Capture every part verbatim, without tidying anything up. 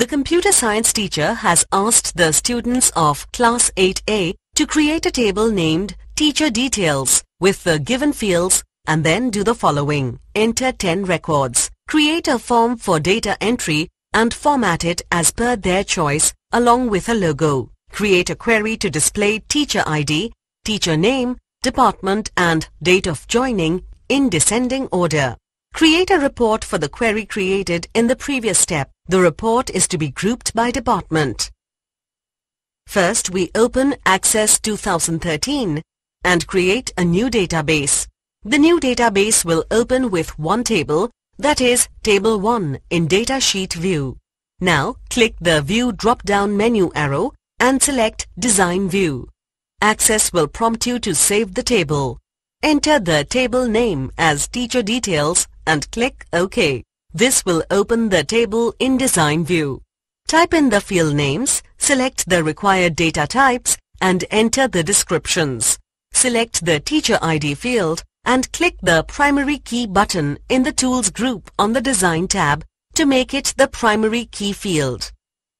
The computer science teacher has asked the students of Class eight A to create a table named Teacher Details with the given fields and then do the following. Enter ten records. Create a form for data entry and format it as per their choice along with a logo. Create a query to display teacher I D, teacher name, department and date of joining in descending order. Create a report for the query created in the previous step. The report is to be grouped by department. First, we open Access twenty thirteen and create a new database. The new database will open with one table, that is Table one in Data Sheet View. Now, click the View drop-down menu arrow and select Design View. Access will prompt you to save the table. Enter the table name as Teacher Details and click OK. This will open the table in Design View. Type in the field names, select the required data types and enter the descriptions. Select the Teacher I D field and click the Primary Key button in the Tools group on the Design tab to make it the Primary Key field.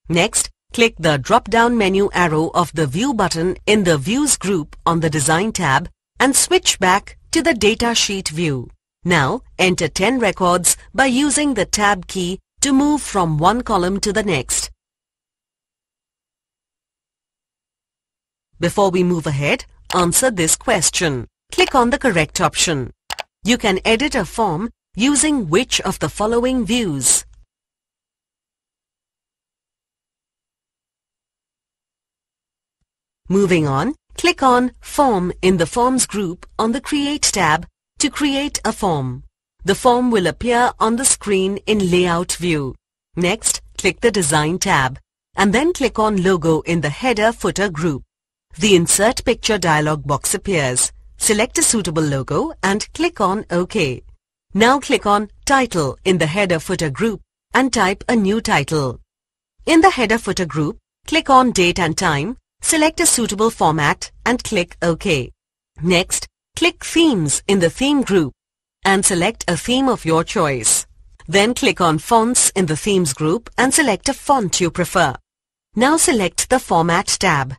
Next, click the drop-down menu arrow of the View button in the Views group on the Design tab and switch back to the Data Sheet view. Now, enter ten records by using the Tab key to move from one column to the next. Before we move ahead, answer this question. Click on the correct option. You can edit a form using which of the following views? Moving on, click on Form in the Forms group on the Create tab to create a form. The form will appear on the screen in Layout view. Next, click the Design tab and then click on Logo in the Header-Footer group. The Insert Picture dialog box appears. Select a suitable logo and click on OK. Now click on Title in the Header-Footer group and type a new title. In the Header-Footer group, click on Date and Time. Select a suitable format and click OK. Next, click Themes in the Theme group and select a theme of your choice. Then click on Fonts in the Themes group and select a font you prefer. Now select the Format tab.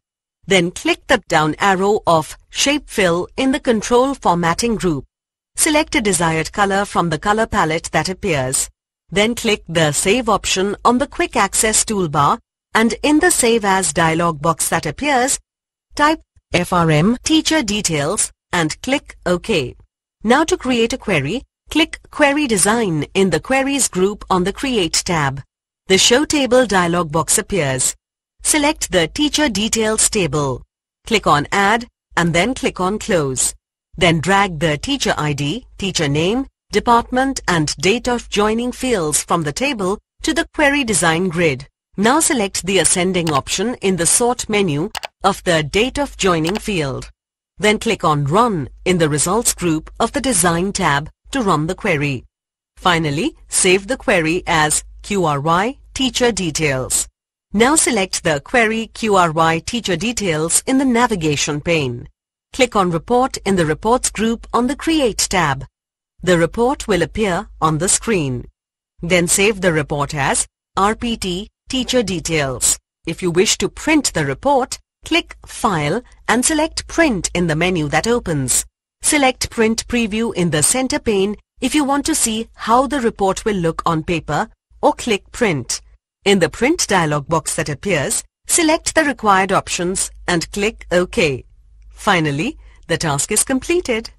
Then click the down arrow of Shape Fill in the Control Formatting group. Select a desired color from the color palette that appears. Then click the Save option on the Quick Access toolbar and in the Save As dialog box that appears, type F R M Teacher Details and click OK. Now to create a query, click Query Design in the Queries group on the Create tab. The Show Table dialog box appears. Select the Teacher Details table. Click on Add and then click on Close. Then drag the Teacher I D, Teacher Name, Department and Date of Joining fields from the table to the Query Design grid. Now select the ascending option in the Sort menu of the Date of Joining field. Then click on Run in the Results group of the Design tab to run the query. Finally, save the query as Q R Y Teacher Details. Now select the Query Q R Y Teacher Details in the navigation pane. Click on Report in the Reports group on the Create tab. The report will appear on the screen. Then save the report as R P T Teacher Details. If you wish to print the report, click File and select Print in the menu that opens. Select Print Preview in the center pane if you want to see how the report will look on paper, or click Print. In the Print dialog box that appears, select the required options and click OK. Finally, the task is completed.